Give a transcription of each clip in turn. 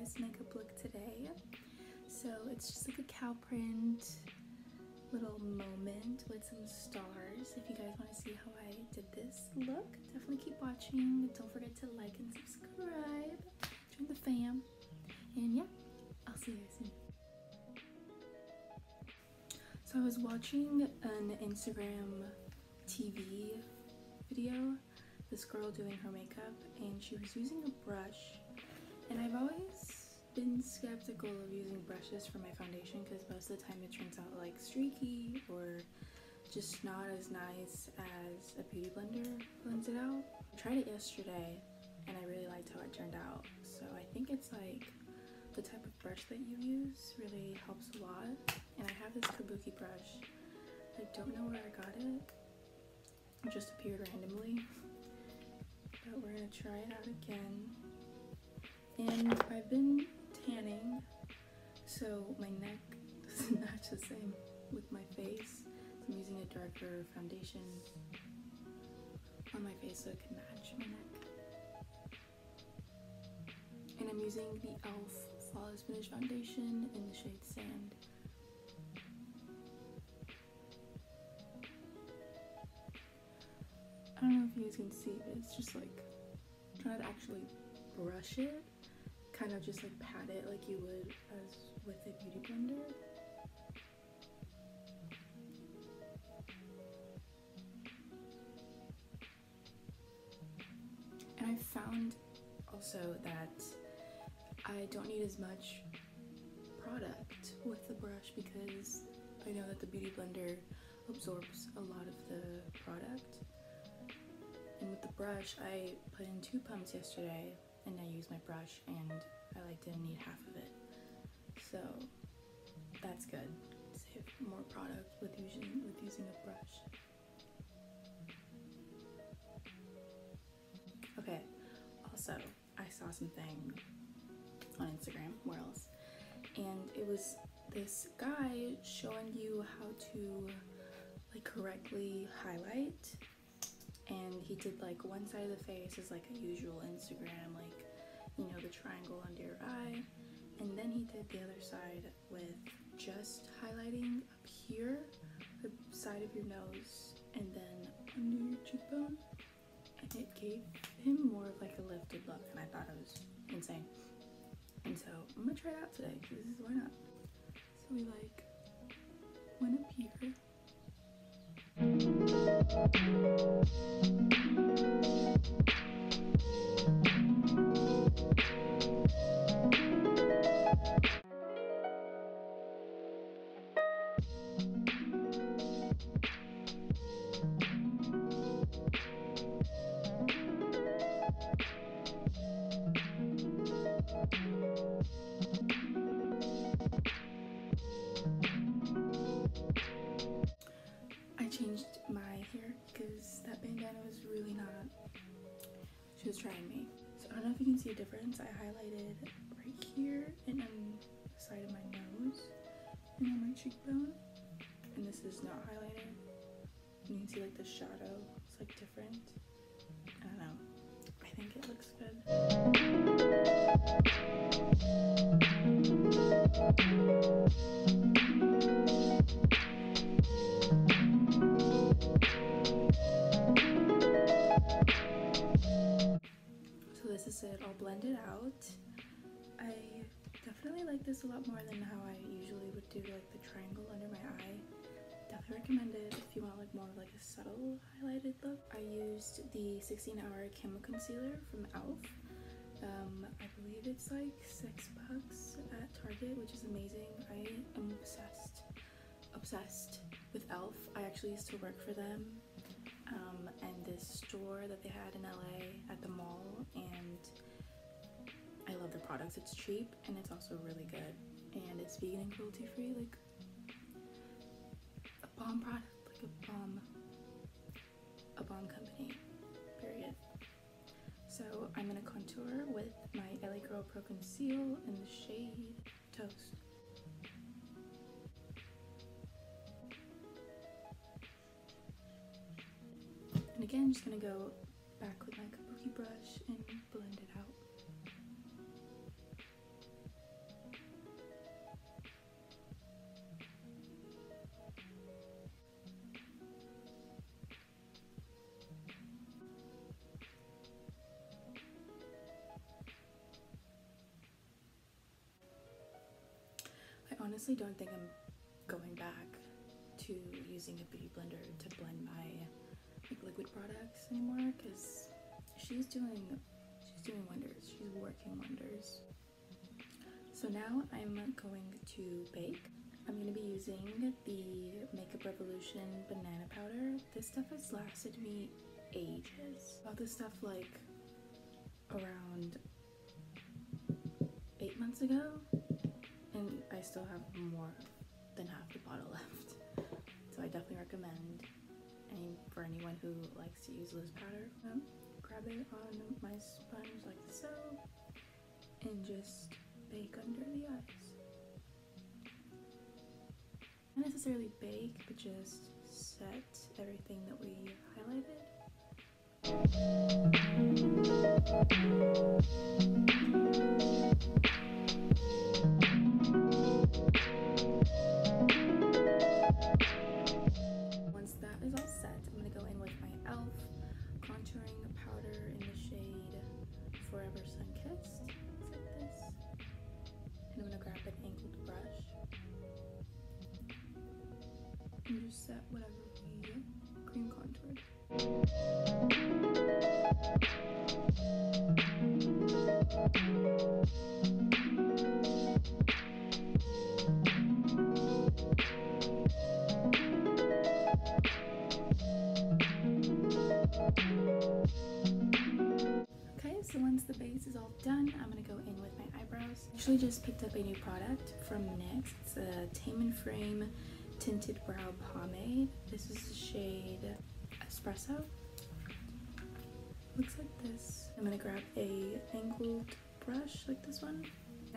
this makeup look today. So it's just like a cow print little moment with some stars. If you guys want to see how I did this look, definitely keep watching. Don't forget to like and subscribe. Join the fam. And yeah, I'll see you guys soon. So I was watching an Instagram TV video, this girl doing her makeup, and she was using a brush. And I've always been skeptical of using brushes for my foundation because most of the time it turns out like streaky or just not as nice as a beauty blender blends it out. I tried it yesterday and I really liked how it turned out. So I think it's like the type of brush that you use really helps a lot. And I have this kabuki brush. I don't know where I got it. It just appeared randomly. But we're gonna try it out again. And I've been tanning, so my neck is not the same with my face. I'm using a darker foundation on my face so it can match my neck. And I'm using the e.l.f. Flawless Finish Foundation in the shade Sand. I don't know if you guys can see, but it's just like, I'm trying to actually brush it, kind of just like pat it like you would as with a beauty blender. And I found also that I don't need as much product with the brush because I know that the beauty blender absorbs a lot of the product. And with the brush, I put in 2 pumps yesterday, and I used my brush, and I like didn't need half of it. So that's good. Save more product with using a brush. Okay. Also, I saw something on Instagram. Where else? And it was this guy showing you how to like correctly highlight. And he did like one side of the face is like a usual Instagram, like, you know, the triangle under your eye. And then he did the other side with just highlighting up here, the side of your nose, and then under your cheekbone. And it gave him more of like a lifted look, and I thought it was insane. And so I'm gonna try it out today, because this is why not. So we like went up here. She was trying me. So I don't know if you can see a difference. I highlighted right here and on the side of my nose and on my cheekbone. And this is not highlighted. You can see like the shadow. It's like different. I don't know. I think it looks good. This is it, all blended out. I definitely like this a lot more than how I usually would do like the triangle under my eye. Definitely recommend it if you want like more of like a subtle highlighted look. I used the 16-Hour Camo Concealer from e.l.f. I believe it's like $6 at Target, which is amazing. I am obsessed with e.l.f. I actually used to work for them. And this store that they had in LA at the mall, and I love their products. It's cheap and it's also really good, and it's vegan and cruelty free, like a bomb product, like a bomb company, period. So I'm gonna contour with my LA Girl Pro Conceal in the shade Toast. And again, I'm just gonna go back with my kabuki brush and blend it out. honestly don't think I'm going back to using a beauty blender to blend my like, liquid products anymore, because she's doing wonders. She's working wonders. So now I'm going to bake. I'm going to be using the Makeup Revolution banana powder. This stuff has lasted me ages. I bought this stuff like around 8 months ago, and I still have more than half the bottle left. So I definitely recommend for anyone who likes to use loose powder. Grab it on my sponge like so, and just bake under the ice. Not necessarily bake, but just set everything that we highlighted. Once that is all set, I'm going to go in with my e.l.f. contouring powder in the shade Forever Sun Kissed. It's like this. And I'm going to grab an angled brush. And just set whatever we cream contoured. Okay, so once the base is all done, I'm gonna go in with my eyebrows. I actually just picked up a new product from NYX. It's a Tame & Frame Tinted Brow Pomade. This is the shade Espresso. Looks like this. I'm gonna grab a angled brush like this one.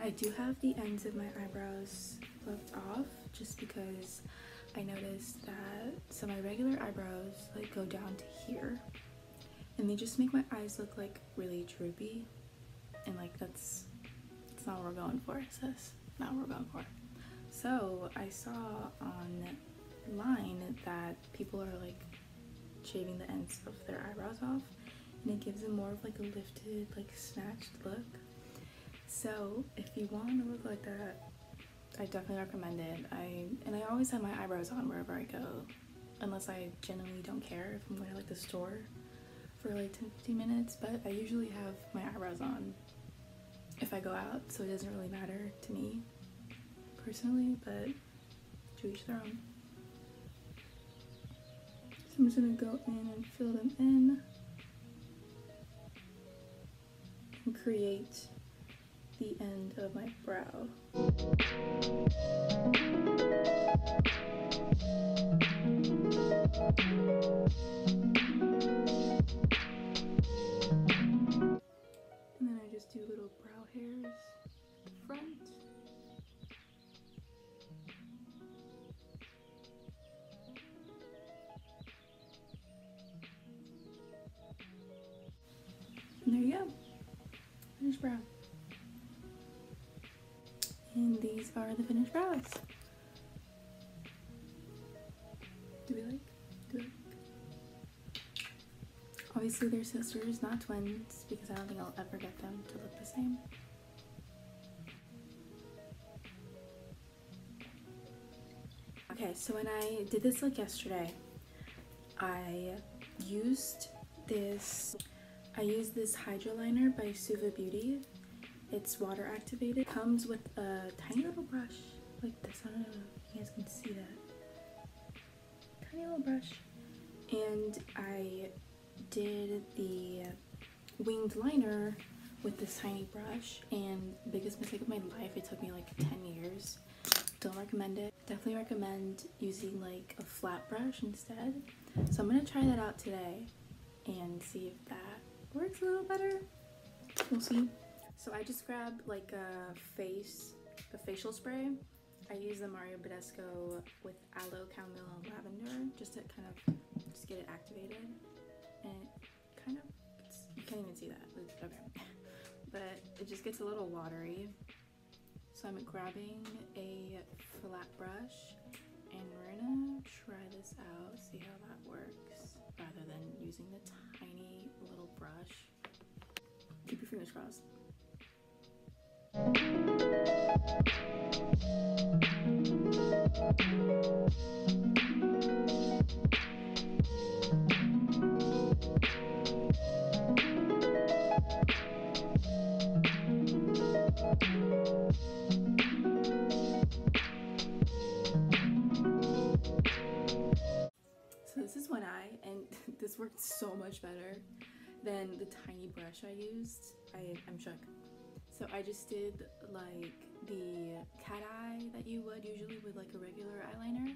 I do have the ends of my eyebrows fluffed off just because I noticed that some of my regular eyebrows like go down to here, and they just make my eyes look like really droopy, and like that's not what we're going for, sis. Not what we're going for. So I saw online that people are like shaving the ends of their eyebrows off, and it gives them more of like a lifted, like snatched look. So if you want to look like that, I definitely recommend it. I always have my eyebrows on wherever I go, unless I genuinely don't care if I'm going to like the store for like 10-15 minutes, but I usually have my eyebrows on if I go out, so it doesn't really matter to me personally, but to each their own. So I'm just gonna go in and fill them in and create the end of my brow. And then I just do little brow hairs at the front. And there you go, finished brow. And these are the finished brows. Do we like? Obviously they're sisters, not twins, because I don't think I'll ever get them to look the same. Okay, so when I did this look yesterday, I used this hydroliner by Suva Beauty. It's water activated. It comes with a tiny little brush like this. I don't know if you guys can see that. Tiny little brush. And I did the winged liner with this tiny brush, and biggest mistake of my life. It took me like 10 years. Don't recommend it. Definitely recommend using like a flat brush instead. So I'm gonna try that out today and see if that works a little better. We'll see. So I just grabbed like a facial spray. I use the Mario Badesco with aloe, chamomile, and lavender just to kind of just get it activated. And it kind of, you can't even see that, but okay. But it just gets a little watery. So I'm grabbing a flat brush, and we're gonna try this out, see how that works, rather than using the tiny little brush. Keep your fingers crossed. so much better than the tiny brush I used. I'm shook. So I just did like the cat eye that you would usually with like a regular eyeliner,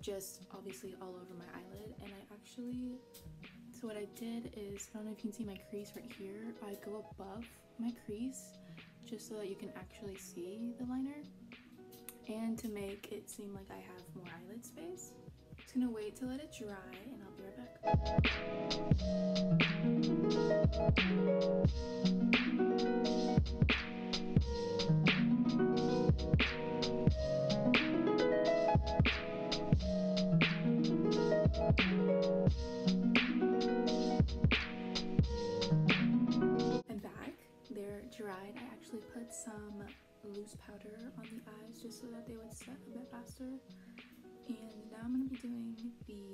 just obviously all over my eyelid. And I actually, so what I did is, I don't know if you can see my crease right here, I go above my crease just so that you can actually see the liner and to make it seem like I have more eyelid space. Just gonna wait to let it dry and I'll be right back. Dried. I actually put some loose powder on the eyes just so that they would set a bit faster. And now I'm going to be doing the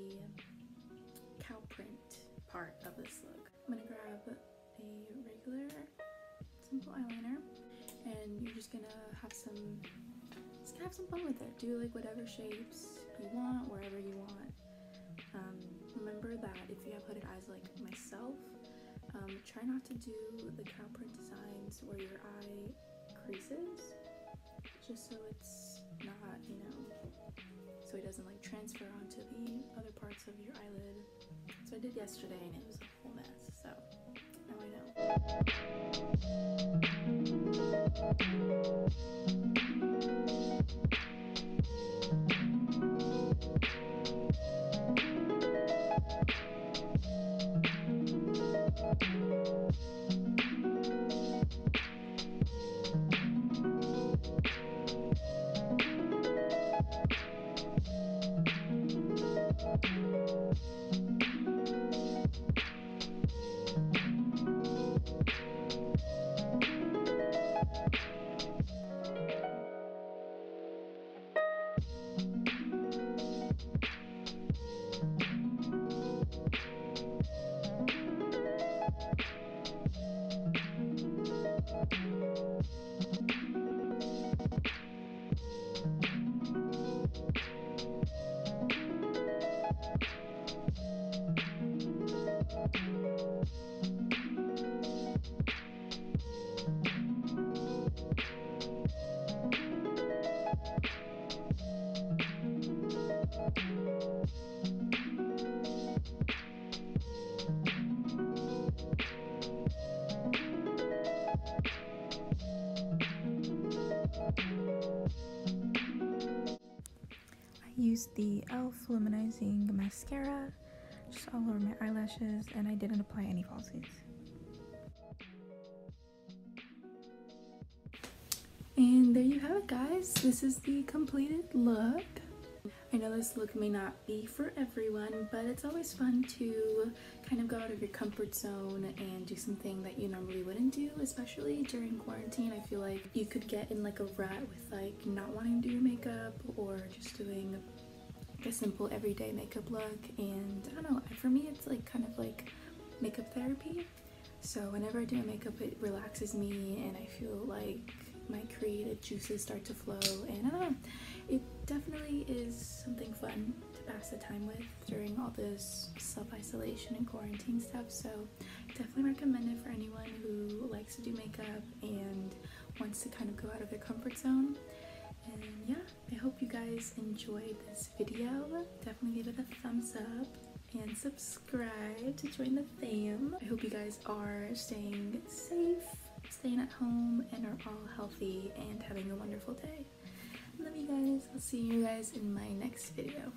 cow print part of this look. I'm going to grab a regular simple eyeliner and you're just going to have some fun with it. Do like whatever shapes you want, wherever you want. Remember that if you have hooded eyes like myself, try not to do the cow print designs where your eye creases, just so it's not, you know, so it doesn't like transfer onto the other parts of your eyelid. So I did yesterday and it was a whole mess, so now I know. The e.l.f. Luminizing Mascara just all over my eyelashes, and I didn't apply any falsies. And there you have it, guys. This is the completed look. I know this look may not be for everyone, but it's always fun to kind of go out of your comfort zone and do something that you normally wouldn't do, especially during quarantine. I feel like you could get in like a rut with like not wanting to do your makeup or just doing a simple everyday makeup look, and I don't know, for me it's like kind of like makeup therapy. So whenever I do my makeup, it relaxes me and I feel like my creative juices start to flow, and I don't know, it definitely is something fun to pass the time with during all this self-isolation and quarantine stuff. So definitely recommend it for anyone who likes to do makeup and wants to kind of go out of their comfort zone. And yeah, I hope you guys enjoyed this video. Definitely give it a thumbs up and subscribe to join the fam. I hope you guys are staying safe, staying at home, and are all healthy and having a wonderful day. I love you guys. I'll see you guys in my next video.